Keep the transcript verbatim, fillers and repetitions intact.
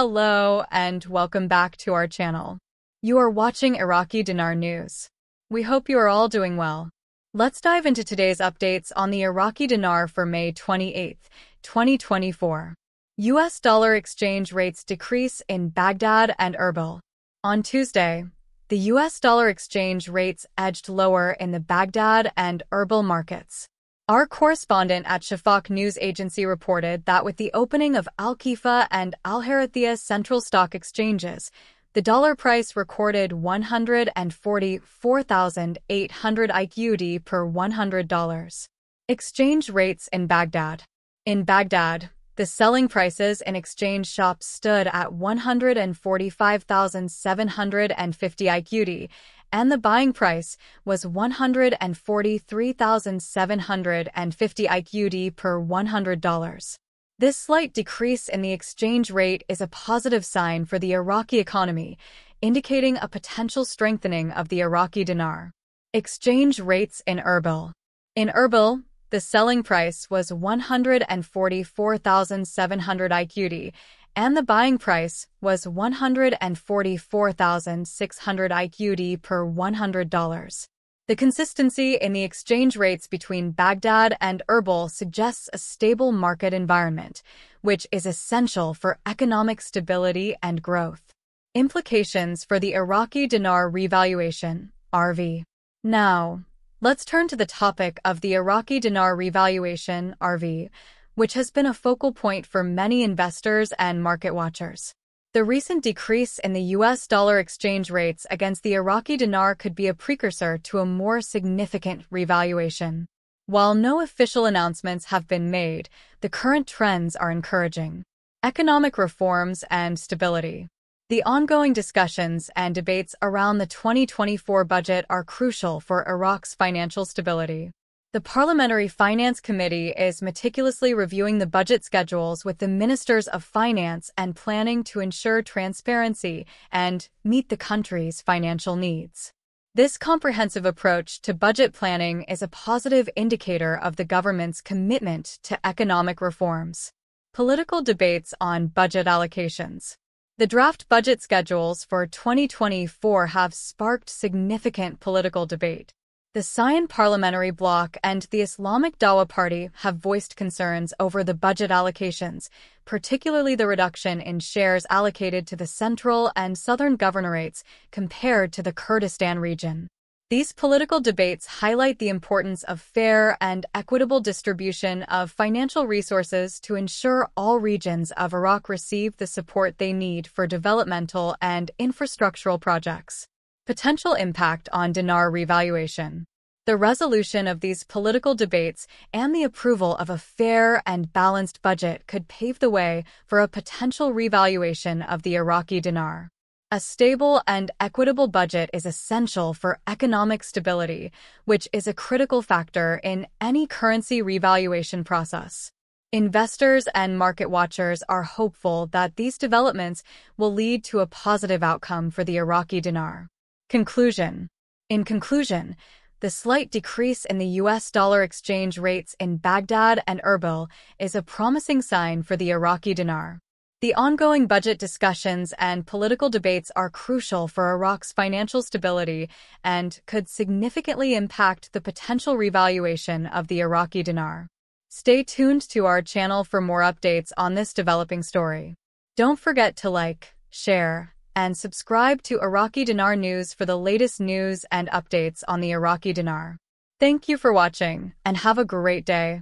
Hello and welcome back to our channel. You are watching Iraqi Dinar News. We hope you are all doing well. Let's dive into today's updates on the Iraqi dinar for May twenty-eighth, twenty twenty-four. U S dollar exchange rates decrease in Baghdad and Erbil. On Tuesday, the U S dollar exchange rates edged lower in the Baghdad and Erbil markets. Our correspondent at Shafaq News Agency reported that with the opening of Al-Kifah and Al-Harithiya central stock exchanges, the dollar price recorded one hundred forty-four thousand eight hundred I Q D per one hundred dollars. Exchange rates in Baghdad. In Baghdad, the selling prices in exchange shops stood at one hundred forty-five thousand seven hundred fifty I Q D, and the buying price was one hundred forty-three thousand seven hundred fifty I Q D per one hundred dollars. This slight decrease in the exchange rate is a positive sign for the Iraqi economy, indicating a potential strengthening of the Iraqi dinar. Exchange rates in Erbil. In Erbil, the selling price was one hundred forty-four thousand seven hundred I Q D, and the buying price was one hundred forty-four thousand six hundred I Q D per one hundred dollars. The consistency in the exchange rates between Baghdad and Erbil suggests a stable market environment, which is essential for economic stability and growth. Implications for the Iraqi dinar revaluation, R V. Now, let's turn to the topic of the Iraqi dinar revaluation, R V, which has been a focal point for many investors and market watchers. The recent decrease in the U S dollar exchange rates against the Iraqi dinar could be a precursor to a more significant revaluation. While no official announcements have been made, the current trends are encouraging. Economic reforms and stability. The ongoing discussions and debates around the twenty twenty-four budget are crucial for Iraq's financial stability. The Parliamentary Finance Committee is meticulously reviewing the budget schedules with the Ministers of Finance and Planning to ensure transparency and meet the country's financial needs. This comprehensive approach to budget planning is a positive indicator of the government's commitment to economic reforms. Political debates on budget allocations. The draft budget schedules for twenty twenty-four have sparked significant political debate. The Sion Parliamentary Bloc and the Islamic Dawa Party have voiced concerns over the budget allocations, particularly the reduction in shares allocated to the central and southern governorates compared to the Kurdistan region. These political debates highlight the importance of fair and equitable distribution of financial resources to ensure all regions of Iraq receive the support they need for developmental and infrastructural projects. Potential impact on dinar revaluation. The resolution of these political debates and the approval of a fair and balanced budget could pave the way for a potential revaluation of the Iraqi dinar. A stable and equitable budget is essential for economic stability, which is a critical factor in any currency revaluation process. Investors and market watchers are hopeful that these developments will lead to a positive outcome for the Iraqi dinar. Conclusion. In conclusion, the slight decrease in the U S dollar exchange rates in Baghdad and Erbil is a promising sign for the Iraqi dinar. The ongoing budget discussions and political debates are crucial for Iraq's financial stability and could significantly impact the potential revaluation of the Iraqi dinar. Stay tuned to our channel for more updates on this developing story. Don't forget to like, share, and subscribe to Iraqi Dinar News for the latest news and updates on the Iraqi dinar. Thank you for watching, and have a great day.